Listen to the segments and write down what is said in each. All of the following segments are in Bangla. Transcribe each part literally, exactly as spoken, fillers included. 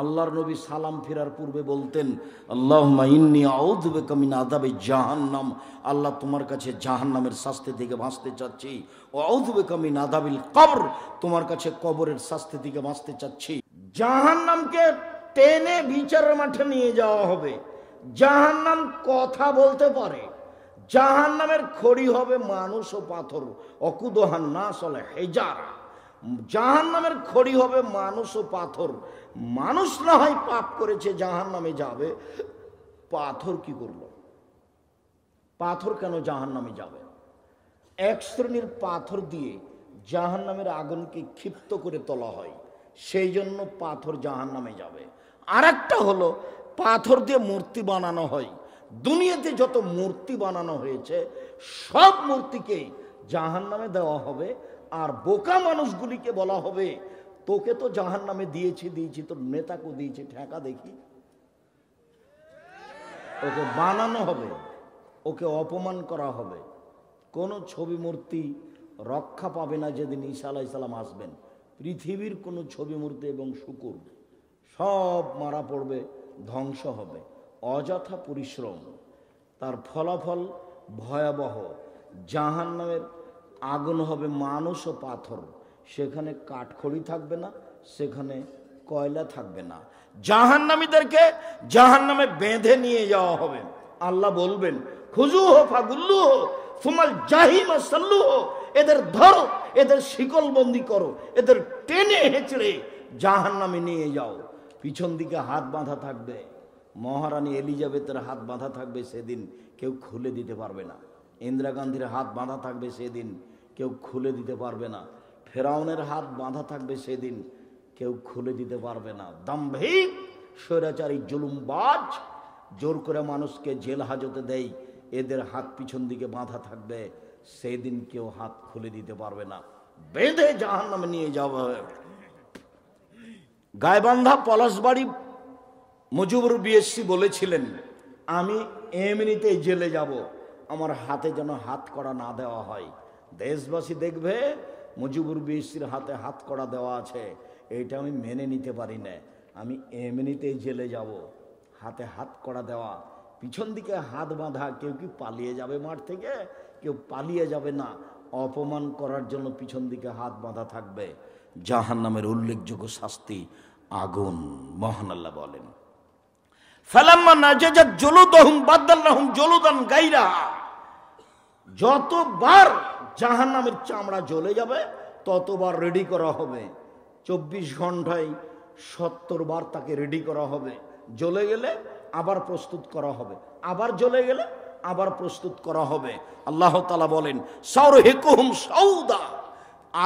আল্লাহর নবী সালাম ফেরার পূর্বে বলতেন, আল্লাহুম্মা ইন্নী আউযু বিকা মিন আযাবি জাহান্নাম, আল্লাহ তোমার কাছে জাহান্নামের শাস্তি থেকে বাঁচতে চাচ্ছি। ওয়া আউযু বিকা মিন আযাবিল কবর, তোমার কাছে কবরের শাস্তি থেকে বাঁচতে চাচ্ছি। জাহান্নামকে টেনে বিচারের মাঠে নিয়ে যাওয়া হবে। জাহান্নাম কথা বলতে পারে, জাহান্নামের খড়ি হবে মানুষ ও পাথর। অকুদহান নাস আল হিজারা, জাহান্নামের খড়ি হবে মানুষ ও পাথর। মানুষ না হয় পাপ করেছে জাহান্নামে যাবে, পাথর কি করলো? পাথর কেন জাহান্নামে যাবে? এক শ্রেণীর পাথর দিয়ে জাহান্নামের আগুনকে ক্ষিপ্ত করে তোলা হয়, সেই জন্য পাথর জাহান্নামে যাবে। আর একটা হলো পাথর দিয়ে মূর্তি বানানো হয়। দুনিয়াতে যত মূর্তি বানানো হয়েছে সব মূর্তিকেই জাহান্নামে দেওয়া হবে। আর বোকা মানুষগুলিকে বলা হবে, তোকে তো জাহান্নামে দিয়েছি দিয়েছি তোর নেতাকে দিয়েছি, ঠেকা দেখি। ওকে বানানো হবে, ওকে অপমান করা হবে। কোনো ছবি মূর্তি রক্ষা পাবে না যেদিন ঈসা আলাইহিস সালাম আসবেন। পৃথিবীর কোনো ছবি মূর্তি এবং শূকর সব মারা পড়বে, ধ্বংস হবে। অযথা পরিশ্রম, তার ফলাফল ভয়াবহ। জাহান্নামের আগুন হবে মানুষ ও পাথর, সেখানে কাঠখড়ি থাকবে না, সেখানে কয়লা থাকবে না। জাহান্নামীদেরকে জাহান্নামে বেঁধে নিয়ে যাওয়া হবে। আল্লাহ বলবেন, খুজুহু ফাগুল্লুহু সুমাল জাহিমা সাল্লুহু, এদের ধরো, এদের শিকলবন্দি করো, এদের টেনে হেঁচড়ে জাহান্নামে নিয়ে যাও। পিছন দিকে হাত বাঁধা থাকবে, মহারানী এলিজাবেথের হাত বাঁধা থাকবে, সেদিন কেউ খুলে দিতে পারবে না। ইন্দিরা গান্ধীর হাত বাঁধা থাকবে, সেদিন কেউ খুলে দিতে পারবে না। ফেরাউনের হাত বাঁধা থাকবে, সেদিন কেউ খুলে দিতে পারবে না। দাম্ভিক, স্বৈরাচারী, জুলুমবাজ, জোর করে মানুষকে জেল হাজতে দেয়, এদের হাত পিছন দিকে বাঁধা থাকবে, সেদিন কেউ হাত খুলে দিতে পারবে না। বেঁধে জাহান্নামে নিয়ে যাওয়া হবে। গায়বান্ধা পলাশবাড়ি মুজিবুর বিএসসি বলেছিলেন, আমি এমনিতে জেলে যাব, আমার হাতে যেন হাত কড়া না দেওয়া হয়। দেশবাসী দেখবে মুজিবুর বিএসসির হাতে হাত কড়া দেওয়া আছে, এটা আমি মেনে নিতে পারি না। আমি এমনিতেই জেলে যাব, হাতে হাত কড়া দেওয়া, পিছন দিকে হাত বাঁধা। কেউ কি পালিয়ে যাবে মাঠ থেকে? কেউ পালিয়ে যাবে না। অপমান করার জন্য পিছন দিকে হাত বাঁধা থাকবে। জাহান্নামের উল্লেখযোগ্য শাস্তি আগুন। মহান আল্লাহ বলেন, যতবার জাহান্নামের চামড়া জ্বলে যাবে ততবার রেডি করা হবে। চব্বিশ ঘন্টায় সত্তর বার তাকে রেডি করা হবে। জ্বলে গেলে আবার প্রস্তুত করা হবে, আবার জ্বলে গেলে আবার প্রস্তুত করা হবে। আল্লাহ তাআলা বলেন, সাউরহিকুহুম সাউদা,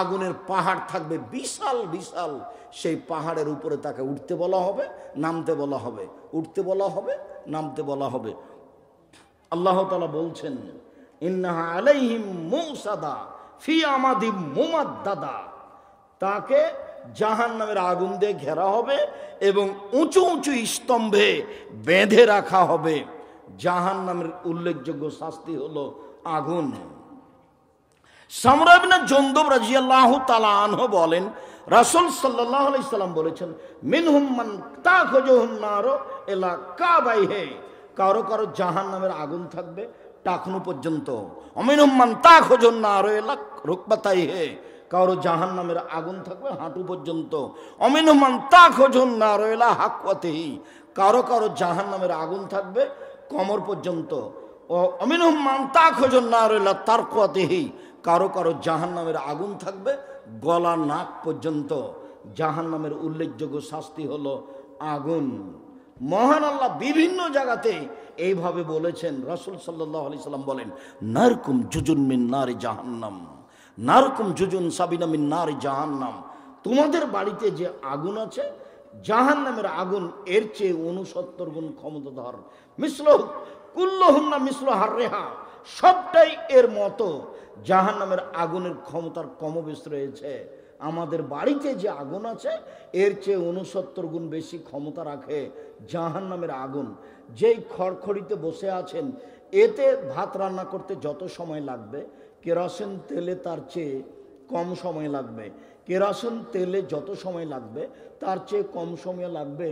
আগুনের পাহাড় থাকবে বিশাল বিশাল, সেই পাহাড়ের উপরে তাকে উঠতে বলা হবে, নামতে বলা হবে, উঠতে বলা হবে, নামতে বলা হবে। আল্লাহ তাআলা বলছেন, ইন্নাহা আলাইহিম মুসাদা ফি আমাদিম মুমাদদাদা, তাকে জাহান্নামের আগুন দিয়ে ঘেরা হবে এবং উঁচু উঁচু স্তম্ভে বেঁধে রাখা হবে। জাহান্নামের উল্লেখযোগ্য শাস্তি হলো আগুন। সামরা ইবনে জুনদুব রাদিয়াল্লাহু তাআলা আনহু বলেন, রাসূল সাল্লাল্লাহু আলাইহি সাল্লাম বলেছেন, মিনহুম মান তাখুজুহুন নারু ইলা কাবাইহি, কারো কারো জাহান্নামের আগুন থাকবে টাকনু পর্যন্ত। মিনহুম মান তাখুজুন নারু ইলা রুকবাতাইহি, কারো জাহান্নামের আগুন থাকবে হাঁটু পর্যন্ত। মিনহুম মান তাখুজুন নারু ইলা হাকওয়াতিহি, কারো কারো জাহান্নামের আগুন থাকবে কোমর পর্যন্ত। ও মিনহুম মান তাখুজুন নারু ইলা তারকাতিহি, কারো কারো জাহান্নামের আগুন থাকবে গলা নাক পর্যন্ত। জাহান্নামের উল্লেখযোগ্য শাস্তি হলো আগুন। মহান আল্লাহ বিভিন্ন জায়গাতে এইভাবে বলেছেন। রাসূল সাল্লাল্লাহু আলাইহি সাল্লাম বলেন, নারকুম জুজুন মিন নারি জাহান্নাম, নারকুম জুজুন সাবিনা মিন নারি জাহান্নাম, তোমাদের বাড়িতে যে আগুন আছে জাহান্নামের আগুন এর চেয়ে ঊনসত্তর গুণ ক্ষমতাধর। মিসলু কুল্লুহুন্না মিসলু হাররিহা, সবটাই এর মতো। জাহান্নামের আগুনের ক্ষমতার কমবেশ রয়েছে। আমাদের বাড়িতে যে আগুন আছে এর চেয়ে ঊনসত্তর গুণ বেশি ক্ষমতা রাখে জাহান্নামের আগুন। যেই খড়খড়িতে বসে আছেন এতে ভাত রান্না করতে যত সময় লাগবে কেরোসিন তেলে তার চেয়ে কম সময় লাগবে। केरासिन तेले जत समय लागबे तार चेये कम समय लागबे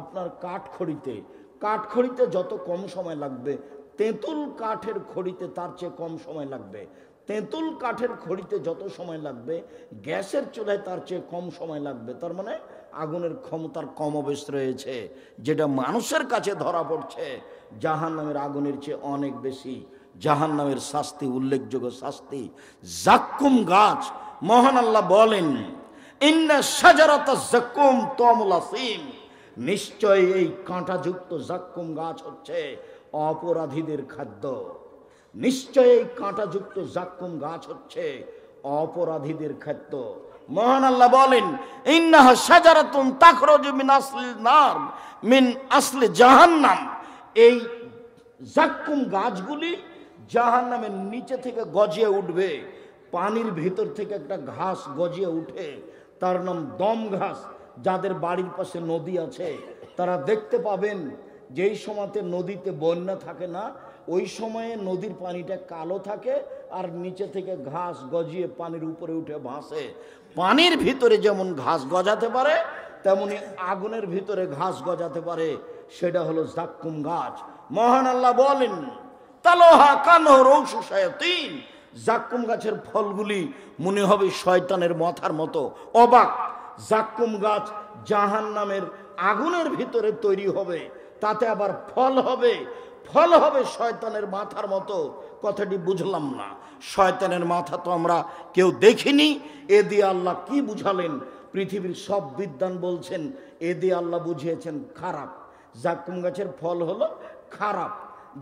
आपनार काठ खड़ीते काठ खड़ीते जत कम समय लागबे तेंतुल काठेर खड़ीते तार चेये कम समय लागबे तेंतुल काठेर खड़ीते जत समय लागबे गैसेर चूलाय तार चेये कम समय लागबे तार माने आगुनेर क्षमतार कम अवश्य रयेछे जेटा मानुषेर काछे धरा पड़छे जाहान्नामेर आगुनेर चेये अनेक बेशी জাহান্নামের শাস্তি উল্লেখযোগ্য শাস্তি জাক্কুম গাছ মহান আল্লাহ বলেন ইন্না শাজারাতাজ জাক্কুম তামুল আসিম নিশ্চয় এই কাঁটাযুক্ত জাক্কুম গাছ হচ্ছে অপরাধীদের খাদ্য নিশ্চয় এই কাঁটাযুক্ত জাক্কুম গাছ হচ্ছে অপরাধীদের খাদ্য মহান আল্লাহ বলেন ইন্নাহা শাজারাতুন তাখরুজু মিন আসলিন নার মিন আসলি জাহান্নাম এই জাক্কুম গাছগুলি জাহান্নামের নিচে থেকে গজিয়ে উঠবে পানির ভিতর থেকে একটা ঘাস গজিয়ে উঠে তার নাম দম ঘাস যাদের বাড়ির পাশে নদী আছে তারা দেখতে পাবেন যেই সময়তে নদীতে বন্যা থাকে না ওই সময়ে নদীর পানিটা কালো থাকে আর নিচে থেকে ঘাস গজিয়ে পানির উপরে উঠে ভাসে পানির ভিতরে যেমন ঘাস গজাতে পারে তেমনি আগুনের ভিতরে ঘাস গজাতে পারে সেটা হলো জাক্কুম গাছ মহান আল্লাহ বলেন তালোহা কানহ রৌসু শায়াতিন জাক্কুম গাছের ফলগুলি মনে হবে শয়তানের মাথার মতো অবাক জাক্কুম গাছ জাহান্নামের আগুনের ভিতরে তৈরি হবে তাতে আবার ফল হবে ফল হবে শয়তানের মাথার মতো কথাটি বুঝলাম না শয়তানের মাথা তো আমরা কেউ দেখিনি এ দিয়ে আল্লাহ কি বুঝালেন পৃথিবীর সব বিদ্যান বলছেন এ দিয়ে আল্লাহ বুঝিয়েছেন খারাপ জাক্কুম গাছের ফল হলো খারাপ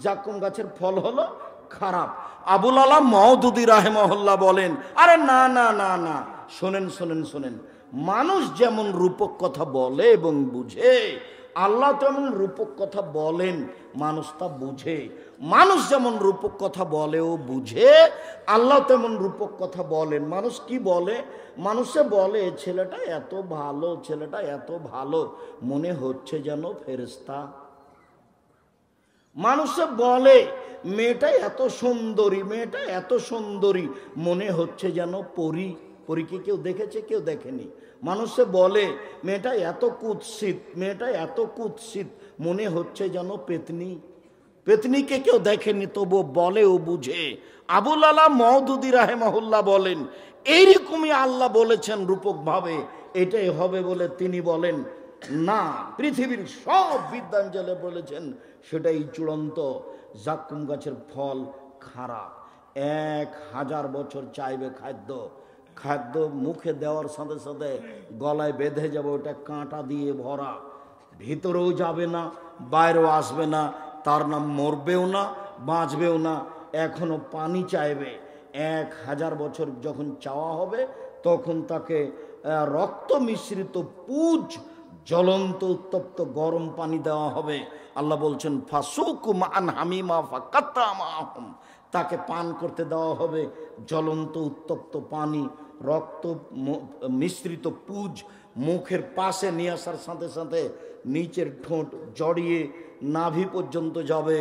জাক্কুম গাছের ফল হলো খারাপ আবুল আলা মাওদুদি রাহিমাহুল্লাহ বলেন আরে না না না না শুনেন শুনেন শুনেন মানুষ যেমন রূপক কথা বলে এবং বুঝে আল্লাহ তেমন রূপক কথা বলেন মানুষ তা বুঝে মানুষ যেমন রূপক কথা বলে ও বুঝে আল্লাহ তেমন রূপক কথা বলেন মানুষ কি বলে মানুষে বলে ছেলেটা এত ভালো ছেলেটা এত ভালো মনে হচ্ছে যেন ফেরেশতা মানুষে বলে মেয়েটা এত সুন্দরী মেয়েটা এত সুন্দরী মনে হচ্ছে যেন পরী পরীকে কেউ দেখেছে কেউ দেখেনি মানুষে বলে মেয়েটা এত কুৎসিত মেয়েটা এত কুৎসিত মনে হচ্ছে যেন পেতনি পেতনিকে কেউ দেখেনি তবু বলে ও বুঝে আবুল আলা মাওদুদি রাহিমাহুল্লাহ বলেন এইরকমই আল্লাহ বলেছেন রূপকভাবে এটাই হবে বলে তিনি বলেন না পৃথিবীর সব বিদ্যান জলে বলেছেন সেটাই চূড়ান্ত জাক্কুম গাছের ফল খারাপ এক হাজার বছর চাইবে খাদ্য খাদ্য মুখে দেওয়ার সাথে সাথে গলায় বেঁধে যাবে ওটা কাঁটা দিয়ে ভরা ভিতরেও যাবে না বাইরেও আসবে না তার নাম মরবেও না বাঁচবেও না এখনো পানি চাইবে এক হাজার বছর যখন চাওয়া হবে তখন তাকে রক্ত মিশ্রিত পুজ জ্বলন্ত উত্তপ্ত গরম পানি দেওয়া হবে আল্লাহ বলছেন ফাসুকুম আন হামিমা ফাকাতামাহুম তাকে পান করতে দেওয়া হবে জ্বলন্ত উত্তপ্ত পানি রক্ত মিশ্রিত পুজ মুখের পাশে নিয়ে আসার সাথে সাথে নিচের ঠোঁট জড়িয়ে নাভি পর্যন্ত যাবে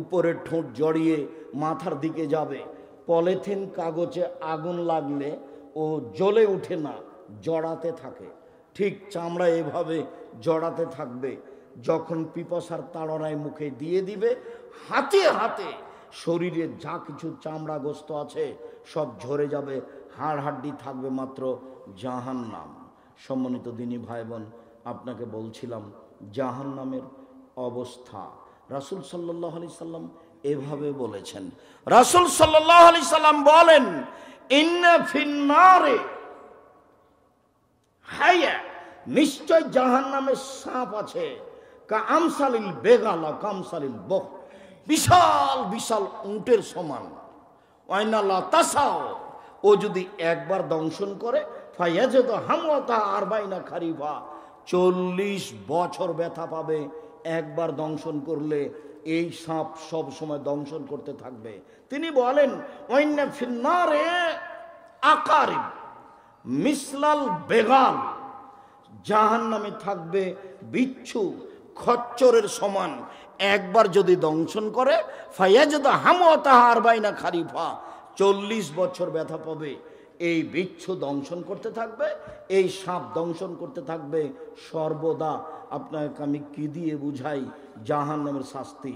উপরের ঠোঁট জড়িয়ে মাথার দিকে যাবে পলিথিন কাগজে আগুন লাগলে ও জ্বলে ওঠে না জড়াতে থাকে ঠিক চামড়া এভাবে জড়াতে থাকবে যখন পিপাসার তাড়নায় মুখে দিয়ে দিবে হাতে হাতে শরীরে যা কিছু চামড়া গোস্ত আছে সব ঝরে যাবে হাড় হাড্ডি থাকবে মাত্র জাহান্নাম সম্মানিত দিনী ভাই বোন আপনাকে বলছিলাম জাহান্নামের অবস্থা রাসূল সাল্লাল্লাহু আলাইহি সাল্লাম এভাবে বলেছেন রাসূল সাল্লাল্লাহু আলাইহি সাল্লাম বলেন ইন্না ফিন নারে হায়া নিশ্চয় জাহান্নামে সাপ আছে কা আমসালিল বেগাল কামসালিল বক বিশাল বিশাল উটের সমান ওয়াইনালা তাসাও ও যদি একবার দংশন করে ফায়াজে তো হামওয়াতা আরবাইনা খারিফা চল্লিশ বছর ব্যথা পাবে একবার দংশন করলে এই সাপ সব সময় দংশন করতে থাকবে তিনি বলেন ওয়াইনা ফিন্নারে আকারিব মিসলাল বেগাল জাহান্নামে থাকবে বিচ্ছু খচ্চরের সমান একবার যদি দংশন করে ফায়াজদা হামওয়াতা আরবাইনা খারিফা চল্লিশ বছর ব্যথা পাবে এই বিচ্ছু দংশন করতে থাকবে, এই সাপ দংশন করতে থাকবে সর্বদা। আপনাকে আমি কি দিয়ে বুঝাই জাহান্নামের শাস্তি।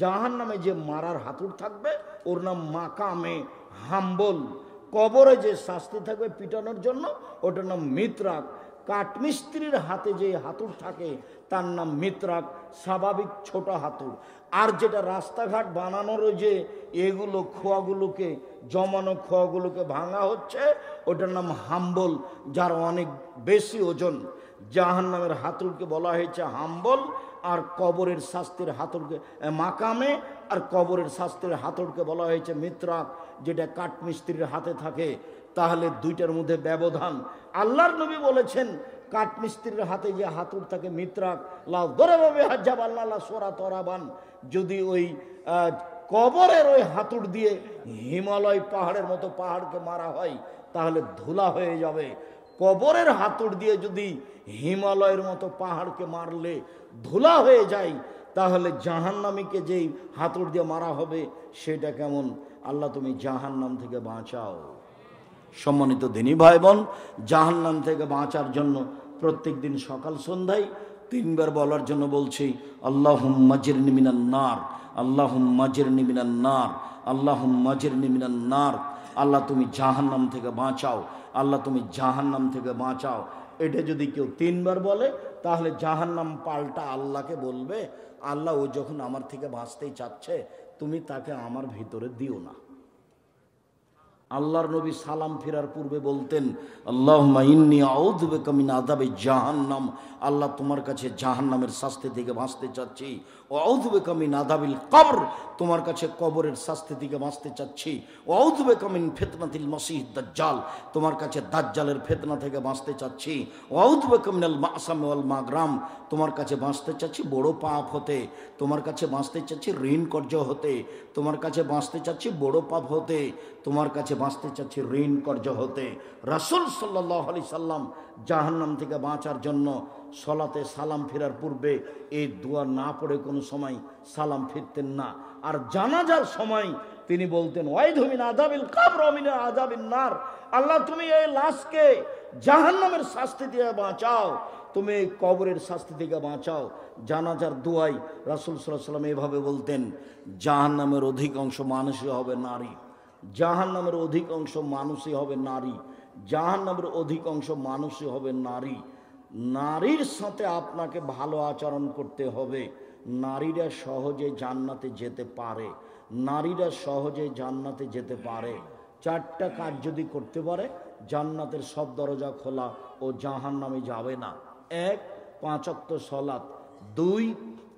জাহান্নামে যে মারার হাতুড় থাকবে ওর নাম মাকামে হাম্বল। কবরে যে শাস্তি থাকবে পিটানোর জন্য ওটার নাম মিত্রাক। কাঠমিস্ত্রির হাতে যে হাতুড় থাকে তার নাম মিত্রাক, স্বাভাবিক ছোট হাতুড়। আর যেটা রাস্তাঘাট বানানোর যে এগুলো খোয়াগুলোকে জমানো খোয়াগুলোকে ভাঙা হচ্ছে ওটার নাম হাম্বল, যার অনেক বেশি ওজন। জাহান্নামের হাতুড়কে বলা হয়েছে হাম্বল, আর কবরের শাস্তির হাতুড়কে মাকামে, আর কবরের শাস্তির হাতুড়কে বলা হয়েছে মিত্রাক, যেটা কাঠমিস্ত্রির হাতে থাকে। তাহলে দুইটার মধ্যে ব্যবধান। আল্লাহর নবী বলেছেন কাঠমিস্ত্রির হাতে যে হাতুড় থাকে মিত্রাক, লাউ দরাবে হাজ্জাবাল্লাহ সোরা তরাবান, যদি ওই কবরের ওই হাতুড় দিয়ে হিমালয় পাহাড়ের মতো পাহাড়কে মারা হয় তাহলে ধুলা হয়ে যাবে। কবরের হাতুড় দিয়ে যদি হিমালয়ের মতো পাহাড়কে মারলে ধুলা হয়ে যায়, তাহলে জাহান্নামীকে যেই হাতুড় দিয়ে মারা হবে সেটা কেমন? আল্লাহ তুমি জাহান্নাম থেকে বাঁচাও। সম্মানিত দিনী ভাই বোন, জাহান্নাম থেকে বাঁচার জন্য প্রত্যেক দিন সকাল সন্ধ্যায় তিনবার বলার জন্য বলছি, আল্লাহুম্মা জিরনি মিনান নার, আল্লাহুম্মা জিরনি মিনান নার, আল্লাহুম্মা জিরনি মিনান নার। আল্লাহ তুমি জাহান্নাম থেকে বাঁচাও, আল্লাহ তুমি জাহান্নাম থেকে বাঁচাও। এটা যদি কেউ তিনবার বলে তাহলে জাহান্নাম পাল্টা আল্লাহকে বলবে, আল্লাহ ও যখন আমার থেকে বাঁচতেই চাচ্ছে তুমি তাকে আমার ভিতরে দিও না। আল্লাহর নবী সালাম ফিরার পূর্বে বলতেন, আল্লাহুম্মা ইন্নী আউযু বিকা মিন আযাবি জাহান্নাম, আল্লাহ তোমার কাছে জাহান্নামের শাস্তি থেকে বাঁচতে চাচ্ছি। আউযু বিকা মিন আযাবিল কবর, তোমার কাছে কবরের শাস্তি থেকে বাঁচতে চাচ্ছি। আউযু বিকা মিন ফিতনাতিল মাসিহিদ দাজ্জাল, তোমার কাছে দাজ্জালের ফিতনা থেকে বাঁচতে চাচ্ছি। আউযু বিকা মিনাল মাসাম ওয়াল মাগরাম, তোমার কাছে বাঁচতে চাচ্ছি বড় পাপ হতে, তোমার কাছে বাঁচতে চাচ্ছি ঋণ কর্য হতে, তোমার কাছে বাঁচতে চাচ্ছি বড় পাপ হতে, তোমার কাছে বাঁচতে চাচ্ছি ঋণ কর্য হতে। রাসূল সাল্লাল্লাহু আলাইহি সাল্লাম জাহান্নাম থেকে বাঁচার জন্য সলাতে সালাম ফেরার পূর্বে এই দোয়া না পড়ে কোনো সময় সালাম ফিরতেন না। আর জানাজার সময় তিনি বলতেন, ওয়াইদু মিন আযাবিল কবর ওয়া মিন আযাবিন নার, আল্লাহ তুমি এই লাশকে জাহান্নামের শাস্তি থেকে বাঁচাও, তুমি এই কবরের শাস্তি থেকে বাঁচাও। জানাজার দোয়ায় রাসূল সাল্লাল্লাহু আলাইহি সাল্লাম এভাবে বলতেন, জাহান্নামের অধিকাংশ মানুষই হবে নারী, জাহান্নামের অধিকাংশ মানুষই হবে নারী, জাহান্নামের অধিকাংশ মানুষই হবে নারী। নারীর সাথে আপনাকে ভালো আচরণ করতে হবে। নারীরা সহজে জান্নাতে যেতে পারে, নারীরা সহজে জান্নাতে যেতে পারে। চারটা কাজ যদি করতে পারে জান্নাতের সব দরজা খোলা ও জাহান্নামে যাবে না। এক, পাঁচ ওয়াক্ত সালাত। দুই,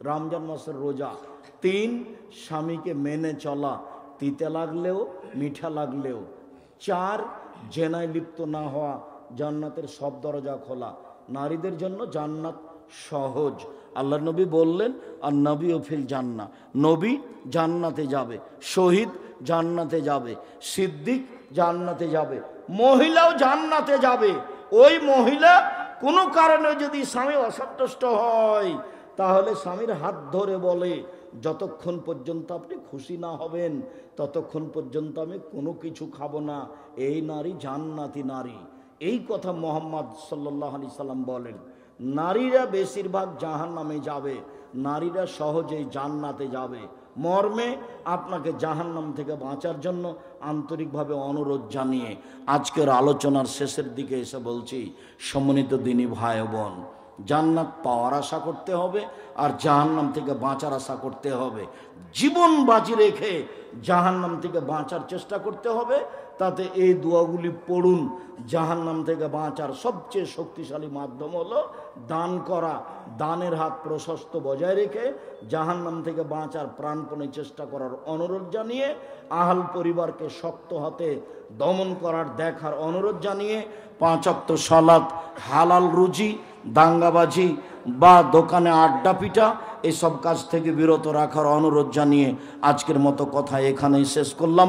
রমজান মাসের রোজা। তিন, স্বামীকে মেনে চলা, তিতে লাগলেও মিঠা লাগলেও। চার, জেনায় লিপ্ত না হওয়া। জান্নাতের সব দরজা খোলা। নারীদের জন্য জান্নাত সহজ। আল্লাহ নবী বললেন, আর নবী ও ফিল জান্না, নবী জান্নাতে যাবে, শহীদ জান্নাতে যাবে, সিদ্দিক জান্নাতে যাবে, মহিলাও জান্নাতে যাবে। ওই মহিলা কোনো কারণে যদি স্বামী অসন্তুষ্ট হয় তাহলে স্বামীর হাত ধরে বলে, যতক্ষণ পর্যন্ত আপনি খুশি না হবেন ততক্ষণ পর্যন্ত আমি কোনো কিছু খাবো না। এই নারী জান্নাতি নারী। এই কথা মুহাম্মদ সাল্লাল্লাহু আলাইহি সাল্লাম বলেন। নারীরা বেশিরভাগ জাহান্নামে যাবে, নারীরা সহজেই জান্নাতে যাবে মর্মে আপনাকে জাহান্নাম থেকে বাঁচার জন্য আন্তরিকভাবে অনুরোধ জানিয়ে আজকের আলোচনার শেষের দিকে এসে বলছি, সম্মানিত দিনী ভাই বোন, জান্নাত পাওয়ার আশা করতে হবে আর জাহান্নাম থেকে বাঁচার আশা করতে হবে। জীবন বাজি রেখে জাহান্নাম থেকে বাঁচার চেষ্টা করতে হবে। তাতে এই দোয়াগুলি পড়ুন। জাহান্নাম থেকে বাঁচার সবচেয়ে শক্তিশালী মাধ্যম হলো দান করা। দানের হাত প্রশস্ত বজায় রেখে জাহান্নাম থেকে বাঁচার প্রাণপণে চেষ্টা করার অনুরোধ জানিয়ে, আহাল পরিবারকে শক্ত হাতে দমন করার দেখার অনুরোধ জানিয়ে, পাঁচ ওয়াক্ত সালাত, হালাল রুজি, দাঙ্গাবাজি বা দোকানে আড্ডা পিটা এসব কাজ থেকে বিরত রাখার অনুরোধ জানিয়ে আজকের মতো কথা এখানেই শেষ করলাম।